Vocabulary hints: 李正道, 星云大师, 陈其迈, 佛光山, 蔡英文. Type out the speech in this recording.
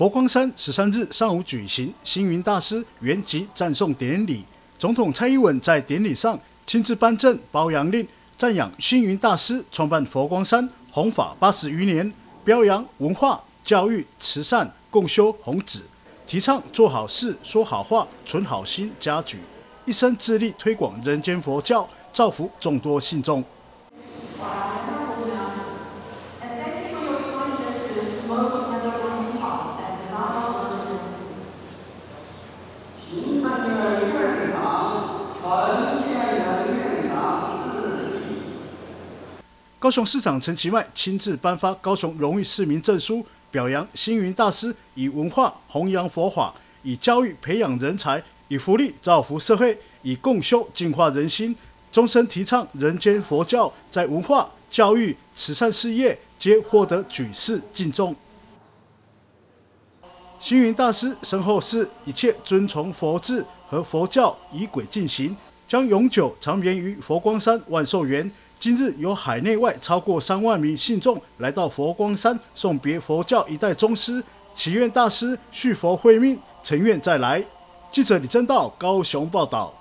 佛光山13日上午举行星云大师圆寂赞颂典礼，总统蔡英文在典礼上亲自颁证褒扬令，赞扬星云大师创办佛光山弘法80余年，表扬文化、教育、慈善、共修弘旨，提倡做好事、说好话、存好心嘉举，一生致力推广人间佛教，造福众多信众。 高雄市长陈其迈亲自颁发高雄荣誉市民证书，表扬星云大师以文化弘扬佛法，以教育培养人才，以福利造福社会，以共修净化人心，终身提倡人间佛教，在文化、教育、慈善事业皆获得举世敬重。星云大师身后事，一切遵从佛制和佛教仪轨进行，将永久长眠于佛光山万寿园。 今日有海内外超过3万名信众来到佛光山送别佛教一代宗师，祈愿大师续佛慧命，成愿再来。记者李正道高雄报道。